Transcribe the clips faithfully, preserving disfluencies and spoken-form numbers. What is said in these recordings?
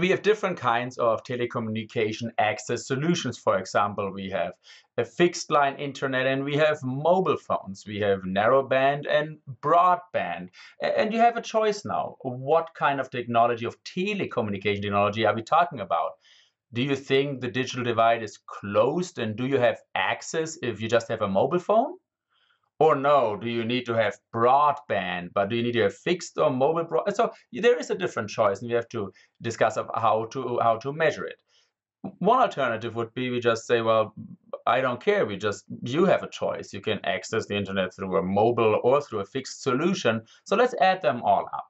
We have different kinds of telecommunication access solutions. For example, we have a fixed line internet and we have mobile phones. We have narrowband and broadband. And you have a choice now. What kind of technology, of telecommunication technology, are we talking about? Do you think the digital divide is closed and do you have access if you just have a mobile phone? Or no, do you need to have broadband, but do you need to have fixed or mobile broadband? So there is a different choice and we have to discuss of how to, how to measure it. One alternative would be we just say, well, I don't care. We just, you have a choice. You can access the internet through a mobile or through a fixed solution. So let's add them all up.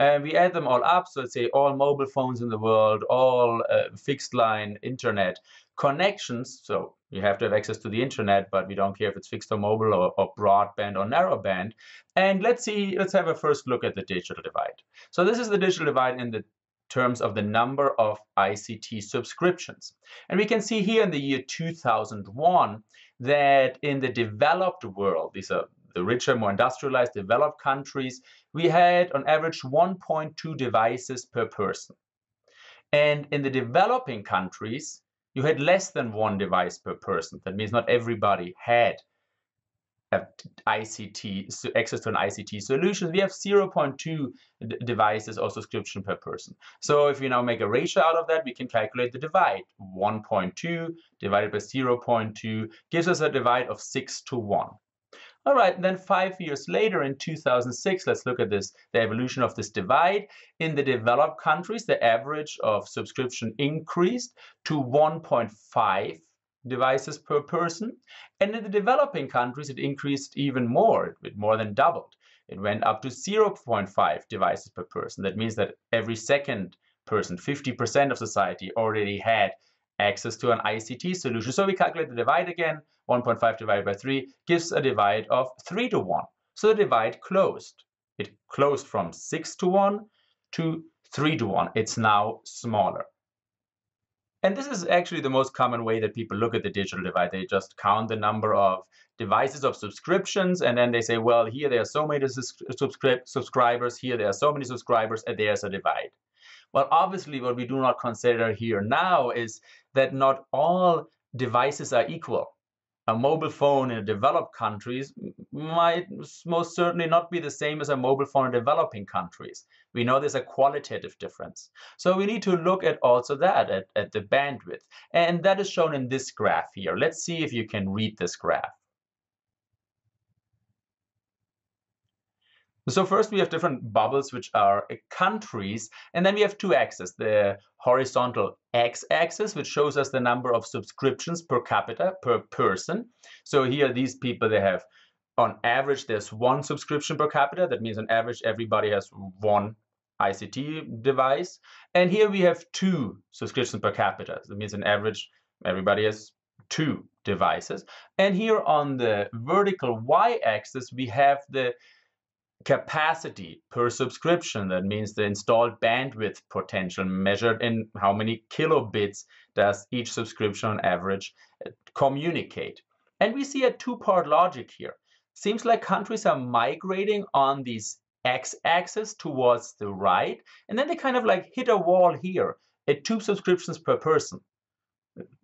And we add them all up, so let's say all mobile phones in the world, all uh, fixed line internet connections, so you have to have access to the internet, but we don't care if it's fixed or mobile or, or broadband or narrowband. And let's see, let's have a first look at the digital divide. So this is the digital divide in the terms of the number of I C T subscriptions. And we can see here in the year two thousand one that in the developed world, these are the richer, more industrialized, developed countries, we had on average one point two devices per person. And in the developing countries, you had less than one device per person. That means not everybody had a I C T, so access to an I C T solution. We have zero point two devices or subscription per person. So if we now make a ratio out of that, we can calculate the divide. one point two divided by zero point two gives us a divide of six to one. All right, then five years later in two thousand six, let's look at this, the evolution of this divide. In the developed countries, the average of subscription increased to one point five devices per person. And in the developing countries, it increased even more. It more than doubled. It went up to zero point five devices per person. That means that every second person, fifty percent of society, already had access to an I C T solution. So we calculate the divide again. one point five divided by three gives a divide of three to one. So the divide closed. It closed from six to one to three to one. It's now smaller. And this is actually the most common way that people look at the digital divide. They just count the number of devices of subscriptions and then they say, well, here there are so many subscri- subscribers, here there are so many subscribers, and there's a divide. Well, obviously what we do not consider here now is that not all devices are equal. A mobile phone in developed countries might most certainly not be the same as a mobile phone in developing countries. We know there's a qualitative difference. So we need to look at also that, at, at the bandwidth. And that is shown in this graph here. Let's see if you can read this graph. So first we have different bubbles, which are countries, and then we have two axes, the horizontal x-axis, which shows us the number of subscriptions per capita, per person. So here these people, they have, on average, there's one subscription per capita. That means on average, everybody has one I C T device. And here we have two subscriptions per capita. That means on average, everybody has two devices. And here on the vertical y-axis, we have the capacity per subscription. That means the installed bandwidth potential measured in how many kilobits does each subscription on average communicate. And we see a two-part logic here. Seems like countries are migrating on these x-axis towards the right, and then they kind of like hit a wall here at two subscriptions per person.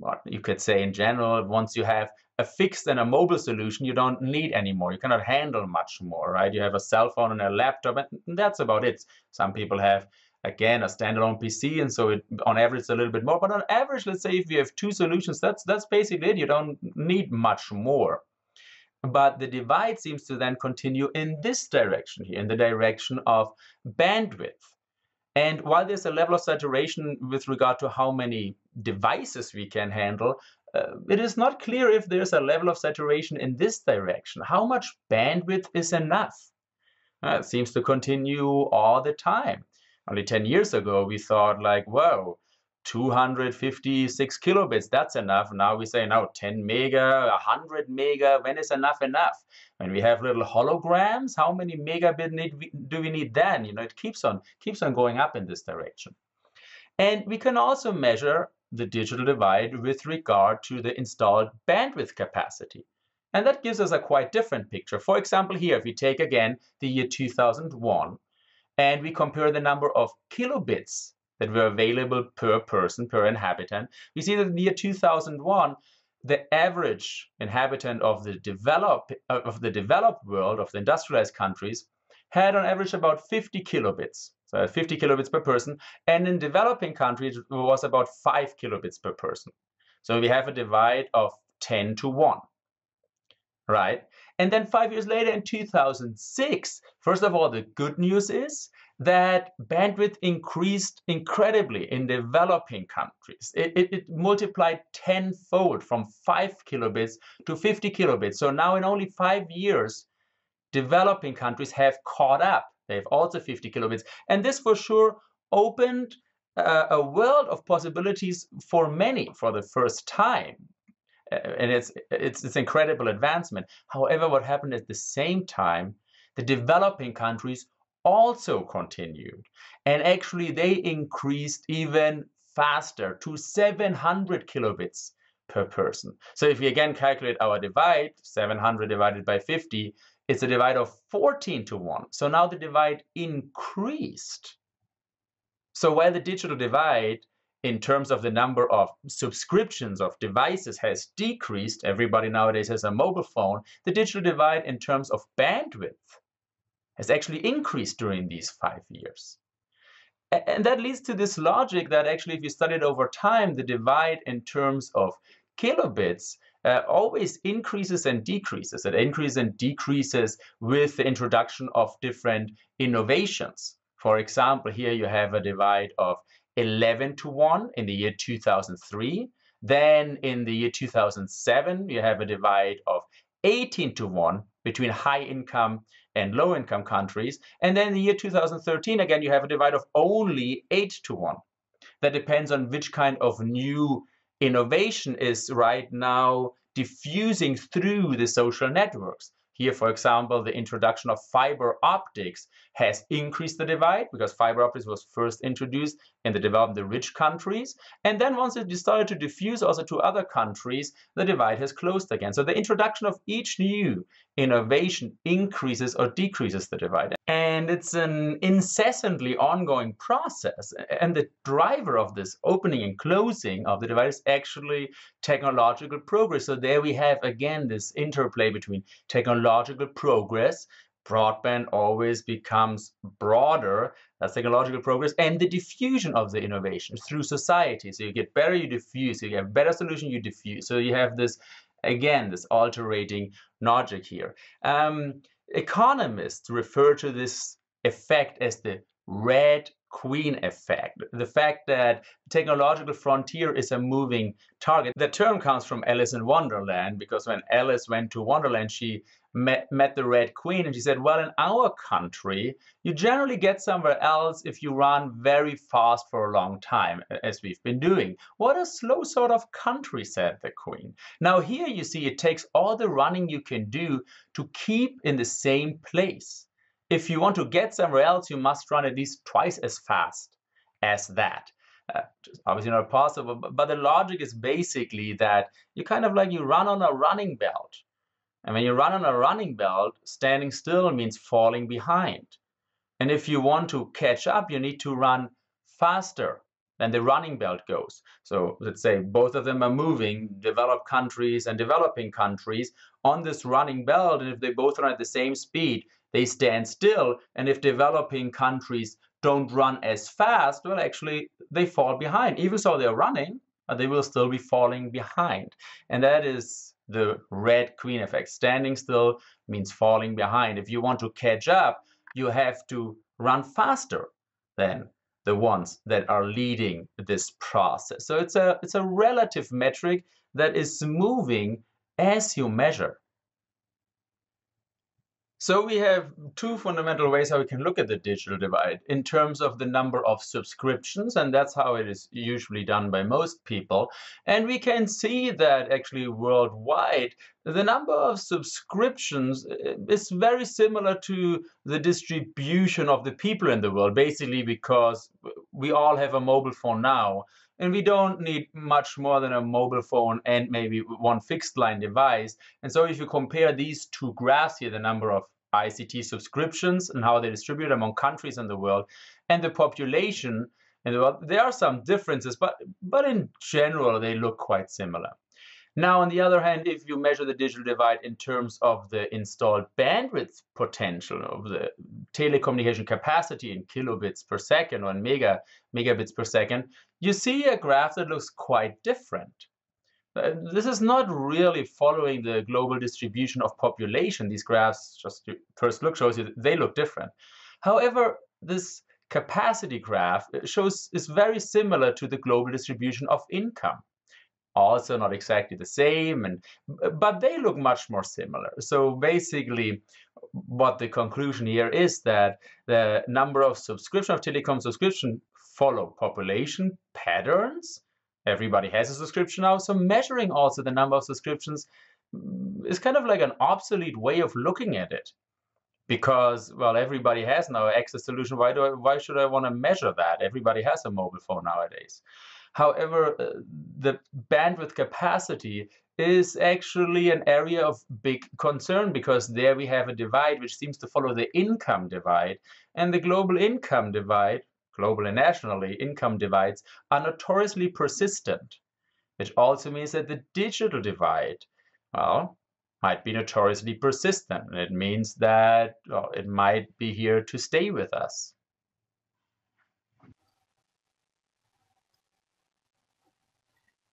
Well, you could say in general, once you have a fixed and a mobile solution, you don't need anymore. You cannot handle much more, right? You have a cell phone and a laptop, and that's about it. Some people have, again, a standalone P C, and so it, on average it's a little bit more. But on average, let's say if you have two solutions, that's, that's basically it. You don't need much more. But the divide seems to then continue in this direction here, in the direction of bandwidth. And while there's a level of saturation with regard to how many devices we can handle, uh, it is not clear if there's a level of saturation in this direction. How much bandwidth is enough? Uh, it seems to continue all the time. Only ten years ago, we thought like, whoa, two hundred fifty-six kilobits, that's enough. Now we say, no, ten mega, one hundred mega, when is enough enough? When we have little holograms, how many megabit need we, do we need then? You know, it keeps on, keeps on going up in this direction. And we can also measure the digital divide with regard to the installed bandwidth capacity. And that gives us a quite different picture. For example, here, if we take again the year two thousand one, and we compare the number of kilobits that were available per person, per inhabitant. We see that in the year two thousand one, the average inhabitant of the developed of the developed world, of the industrialized countries, had on average about fifty kilobits, so fifty kilobits per person, and in developing countries it was about five kilobits per person. So we have a divide of ten to one, right? And then five years later, in two thousand six, first of all, the good news is that bandwidth increased incredibly in developing countries. It, it, it multiplied tenfold from five kilobits to fifty kilobits. So now in only five years, developing countries have caught up. They have also fifty kilobits. And this for sure opened uh, a world of possibilities for many for the first time. Uh, and it's, it's, it's incredible advancement. However, what happened at the same time, the developing countries also continued, and actually they increased even faster to seven hundred kilobits per person. So if we again calculate our divide, seven hundred divided by fifty, it's a divide of fourteen to one. So now the divide increased. So while the digital divide in terms of the number of subscriptions of devices has decreased, everybody nowadays has a mobile phone, the digital divide in terms of bandwidth has actually increased during these five years. And that leads to this logic that actually if you study it over time, the divide in terms of kilobits uh, always increases and decreases. It increases and decreases with the introduction of different innovations. For example, here you have a divide of eleven to one in the year two thousand three. Then in the year two thousand seven, you have a divide of eighteen to one between high income and low income countries. And then in the year two thousand thirteen, again, you have a divide of only eight to one. That depends on which kind of new innovation is right now diffusing through the social networks. Here, for example, the introduction of fiber optics has increased the divide because fiber optics was first introduced in the developed, the rich countries. And then once it started to diffuse also to other countries, the divide has closed again. So the introduction of each new innovation increases or decreases the divide. And it's an incessantly ongoing process. And the driver of this opening and closing of the divide is actually technological progress. So there we have, again, this interplay between technology technological progress, broadband always becomes broader, that's technological progress, and the diffusion of the innovation through society. So you get better, you diffuse, you have better solution, you diffuse. So you have this, again, this alternating logic here. Um, economists refer to this effect as the Red Queen effect, the fact that technological frontier is a moving target. The term comes from Alice in Wonderland, because when Alice went to Wonderland, she met, met the Red Queen, and she said, well, in our country, you generally get somewhere else if you run very fast for a long time, as we've been doing. What a slow sort of country, said the Queen. Now here you see it takes all the running you can do to keep in the same place. If you want to get somewhere else, you must run at least twice as fast as that. Uh, obviously not possible, but, but the logic is basically that you kind of like you run on a running belt. And when you run on a running belt, standing still means falling behind. And if you want to catch up, you need to run faster than the running belt goes. So let's say both of them are moving, developed countries and developing countries, on this running belt, and if they both run at the same speed, they stand still, and if developing countries don't run as fast, well, actually, they fall behind. Even so, they're running, but they will still be falling behind. And that is the Red Queen effect. Standing still means falling behind. If you want to catch up, you have to run faster than the ones that are leading this process. So it's a, it's a relative metric that is moving as you measure. So we have two fundamental ways how we can look at the digital divide in terms of the number of subscriptions, and that's how it is usually done by most people. And we can see that actually worldwide, the number of subscriptions is very similar to the distribution of the people in the world, basically because we all have a mobile phone now, and we don't need much more than a mobile phone and maybe one fixed line device. And so if you compare these two graphs here, the number of I C T subscriptions and how they distribute among countries in the world, and the population, And well, there are some differences, but, but in general, they look quite similar. Now, on the other hand, if you measure the digital divide in terms of the installed bandwidth potential of the telecommunication capacity in kilobits per second or in mega, megabits per second, you see a graph that looks quite different. Uh, this is not really following the global distribution of population. These graphs, just first look, shows you they look different. However, this capacity graph shows is very similar to the global distribution of income. Also not exactly the same, and but they look much more similar. So basically what the conclusion here is that the number of subscription of telecom subscription follow population patterns. Everybody has a subscription now, so measuring also the number of subscriptions is kind of like an obsolete way of looking at it, because, well, everybody has now access solution. Why do I, why should I want to measure that? Everybody has a mobile phone nowadays. However, uh, the bandwidth capacity is actually an area of big concern, because there we have a divide which seems to follow the income divide, and the global income divide, global and nationally, income divides are notoriously persistent, which also means that the digital divide, well, might be notoriously persistent. It means that, well, it might be here to stay with us.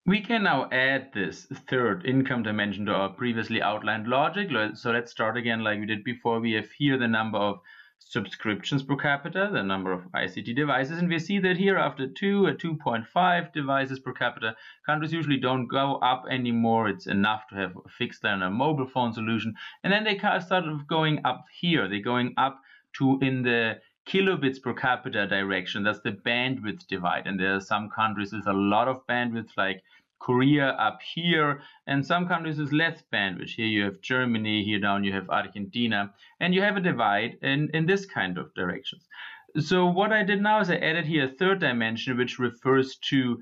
We can now add this third income dimension to our previously outlined logic. So let's start again like we did before. We have here the number of subscriptions per capita, the number of I C T devices, and we see that here after two or two point five devices per capita, countries usually don't go up anymore. It's enough to have a fixed line and a mobile phone solution. And then they start going up here. They're going up to in the kilobits per capita direction. That's the bandwidth divide, and there are some countries with a lot of bandwidth, like Korea up here, and some countries with less bandwidth. Here you have Germany, here down you have Argentina, and you have a divide in, in this kind of directions. So what I did now is I added here a third dimension which refers to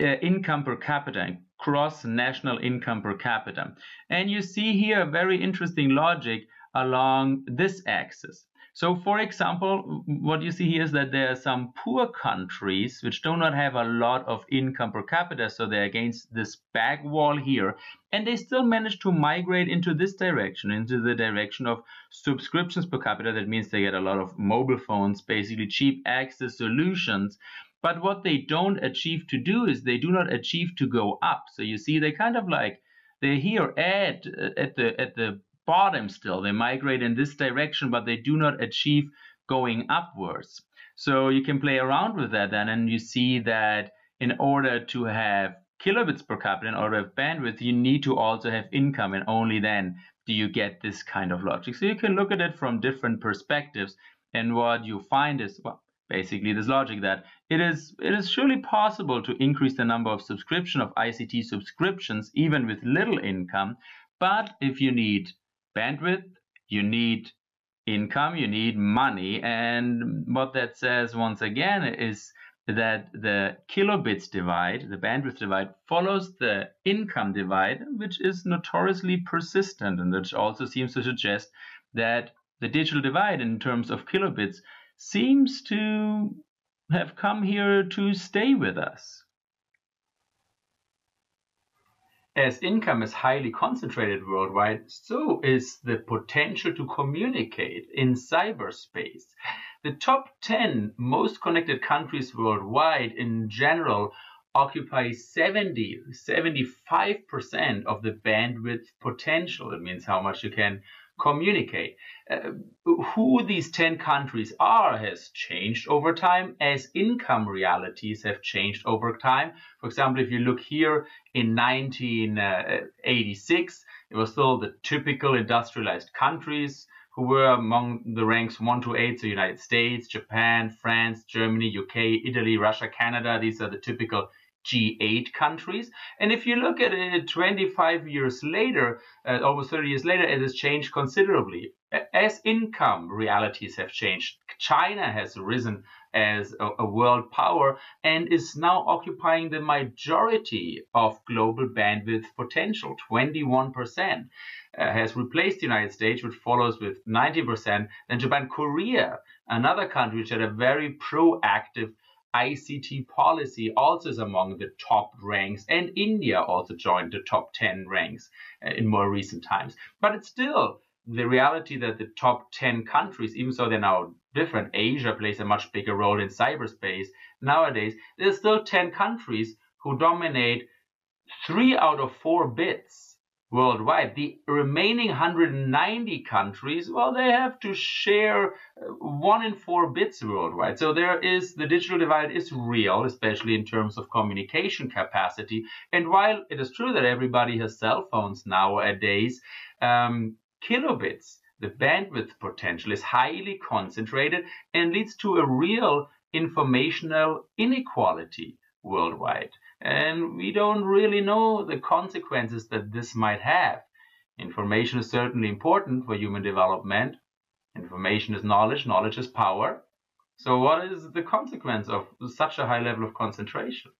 uh, income per capita, cross-national income per capita. And you see here a very interesting logic along this axis. So, for example, what you see here is that there are some poor countries which do not have a lot of income per capita, so they're against this back wall here, and they still manage to migrate into this direction, into the direction of subscriptions per capita. That means they get a lot of mobile phones, basically cheap access solutions. But what they don't achieve to do is they do not achieve to go up. So you see, they kind of like, they're here at, at the, at the bottom still. They migrate in this direction, but they do not achieve going upwards. So you can play around with that then, and you see that in order to have kilobits per capita, in order to have bandwidth, you need to also have income, and only then do you get this kind of logic. So you can look at it from different perspectives, and what you find is, well, basically this logic that it is it is surely possible to increase the number of subscription of I C T subscriptions even with little income, but if you need bandwidth, you need income, you need money. And what that says once again is that the kilobits divide, the bandwidth divide, follows the income divide, which is notoriously persistent, and which also seems to suggest that the digital divide in terms of kilobits seems to have come here to stay with us. As income is highly concentrated worldwide, so is the potential to communicate in cyberspace. The top ten most connected countries worldwide in general occupy seventy, seventy-five percent of the bandwidth potential. It means how much you can communicate. Uh, who these ten countries are has changed over time, as income realities have changed over time. For example, if you look here in nineteen eighty-six, it was still the typical industrialized countries who were among the ranks one to eight, so United States, Japan, France, Germany, U K, Italy, Russia, Canada. These are the typical G eight countries. And if you look at it twenty-five years later, uh, almost thirty years later, it has changed considerably. As income realities have changed, China has risen as a, a world power and is now occupying the majority of global bandwidth potential. twenty-one percent uh, has replaced the United States, which follows with ninety percent. Then Japan, Korea, another country which had a very proactive I C T policy also is among the top ranks, and India also joined the top ten ranks in more recent times. But it's still the reality that the top ten countries, even though they're now different, Asia plays a much bigger role in cyberspace nowadays, there's still ten countries who dominate three out of four bids worldwide. The remaining one hundred ninety countries, well, they have to share one in four bids worldwide. So there is, the digital divide is real, especially in terms of communication capacity. And while it is true that everybody has cell phones nowadays, um, kilobits, the bandwidth potential, is highly concentrated and leads to a real informational inequality worldwide. And we don't really know the consequences that this might have. Information is certainly important for human development. Information is knowledge. Knowledge is power. So what is the consequence of such a high level of concentration?